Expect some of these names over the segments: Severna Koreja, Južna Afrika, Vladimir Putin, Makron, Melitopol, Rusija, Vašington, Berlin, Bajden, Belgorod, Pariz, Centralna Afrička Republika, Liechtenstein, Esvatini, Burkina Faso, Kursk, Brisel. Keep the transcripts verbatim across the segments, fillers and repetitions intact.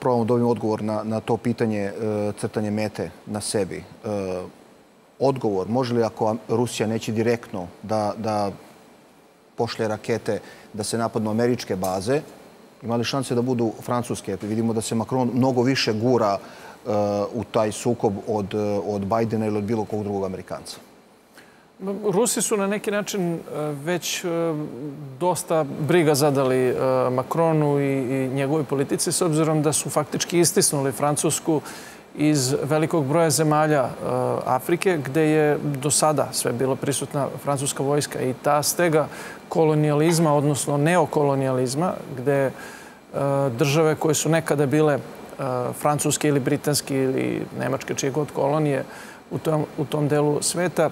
probamo dobiti odgovor na, na to pitanje crtanje mete na sebi. Odgovor, može li ako Rusija neće direktno da, da pošle rakete da se napadnu američke baze, imali šanse da budu francuske? Vidimo da se Makron mnogo više gura uh, u taj sukob od, od Bajdena ili od bilo kog drugog Amerikanca. Rusi su na neki način već dosta briga zadali Makronu i njegovoj politici, s obzirom da su faktički istisnuli Francusku iz velikog broja zemalja Afrike, gde je do sada sve bila prisutna francuska vojska, i ta stega kolonijalizma, odnosno neokolonijalizma, gde države koje su nekada bile francuske ili britanske ili nemačke, čije god kolonije u tom, u tom delu sveta,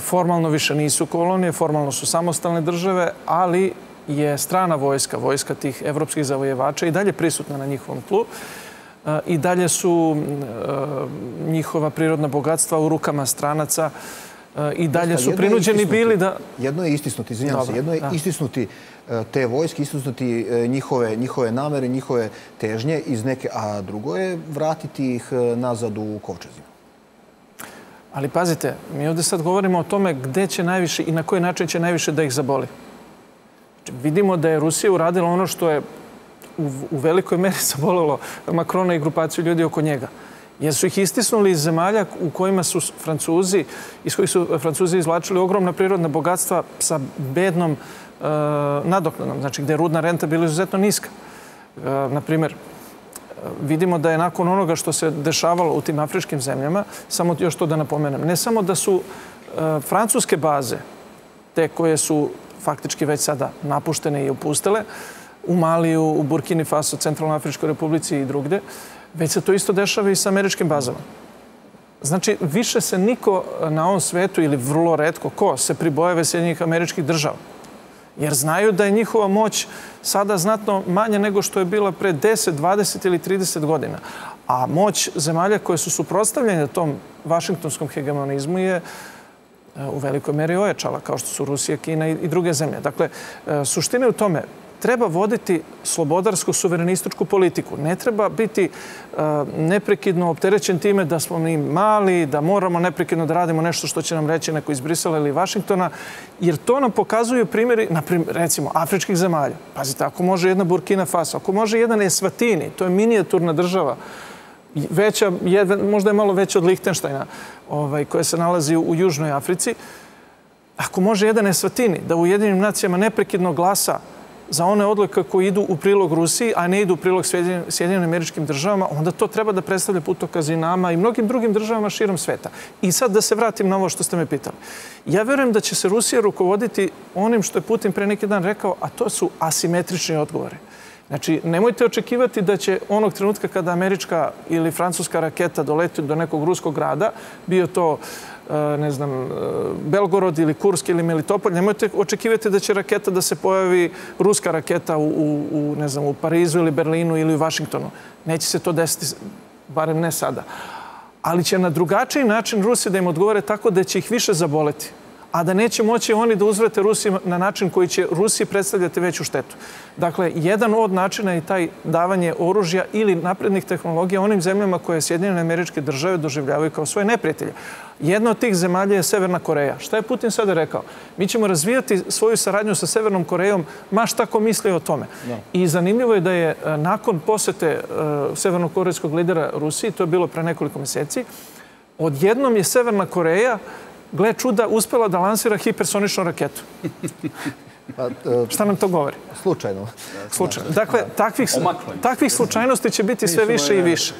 formalno više nisu kolonije, formalno su samostalne države, ali je strana vojska, vojska tih evropskih zavojevača i dalje prisutna na njihovom tlu. I dalje su njihova prirodna bogatstva u rukama stranaca i dalje su prinuđeni bili da... Jedno je istisnuti, izvinjam se, jedno je istisnuti te vojske, istisnuti njihove, njihove namere, njihove težnje iz neke, a drugo je vratiti ih nazad u kovčezima. Ali pazite, mi ovdje sad govorimo o tome gdje će najviše i na koji način će najviše da ih zaboli. Vidimo da je Rusija uradila ono što je u velikoj meri zabolilo Makrona i grupaciju ljudi oko njega. Jer su ih istisnuli iz zemalja u kojima su Francuzi, iz kojih su Francuzi izvlačili ogromna prirodna bogatstva sa bednom e, nadoknadom, znači gdje je rudna renta bila izuzetno niska. E, naprimjer, vidimo da je nakon onoga što se dešavalo u tim afričkim zemljama, samo još to da napomenem, ne samo da su e, francuske baze, te koje su faktički već sada napuštene i opustele, u Maliju, u Burkini Faso, Centralnoj Afričkoj Republici i drugde, već se to isto dešava i sa američkim bazama. Znači, više se niko na ovom svetu, ili vrlo retko ko, se pribojava Sjedinjenih Američkih Država. Jer znaju da je njihova moć sada znatno manja nego što je bila pre deset, dvadeset ili trideset godina. A moć zemalja koje su suprotstavljene tom vašingtonskom hegemonizmu je u velikoj meri ojačala, kao što su Rusija, Kina i druge zemlje. Dakle, suština je u tome, treba voditi slobodarsku, suverenističku politiku. Ne treba biti uh, neprekidno opterećen time da smo mi mali, da moramo neprekidno da radimo nešto što će nam reći neko iz Brisela ili Vašingtona, jer to nam pokazuju primjeri, naprimjer, recimo, afričkih zemalja. Pazite, ako može jedna Burkina Faso, ako može jedan Esvatini, to je minijaturna država, veća, jedan, možda je malo veća od Liechtensteina, ovaj, koja se nalazi u Južnoj Africi. Ako može jedan Esvatini da u Jedinim nacijama neprekidno glasa za one odluke koje idu u prilog Rusiji, a ne idu u prilog Sjedinjenim Američkim Državama, onda to treba da predstavlja putokaz i nama i mnogim drugim državama širom sveta. I sad da se vratim na ovo što ste me pitali. Ja vjerujem da će se Rusija rukovoditi onim što je Putin pre neki dan rekao, a to su asimetrični odgovore. Znači, nemojte očekivati da će onog trenutka kada američka ili francuska raketa doleti do nekog ruskog grada, bio to, ne znam, Belgorod ili Kursk ili Melitopol, nemojte očekivati da će raketa da se pojavi, ruska raketa u, u, ne znam, u Parizu ili Berlinu ili u Vašingtonu. Neće se to desiti, barem ne sada. Ali će na drugačiji način Rusi da im odgovore tako da će ih više zaboleti, a da neće moći oni da uzvrate Rusiju na način koji će Rusiji predstavljati veću štetu. Dakle, jedan od načina je taj davanje oružja ili naprednih tehnologija onim zemljama koje Sjedinjene Američke Države doživljavaju kao svoje neprijatelje. Jedna od tih zemalja je Severna Koreja. Šta je Putin sada rekao? Mi ćemo razvijati svoju saradnju sa Severnom Korejom, ma šta ko misli o tome. No. I zanimljivo je da je nakon posete uh, severnokorejskog lidera Rusiji, to je bilo pre nekoliko mjeseci, odjednom je Severna Koreja, gle čuda, uspjela da lansira hipersoničnu raketu. Pa, uh, šta nam to govori? Slučajno. Slučajno. Dakle, takvih, takvih slučajnosti će biti sve više i više.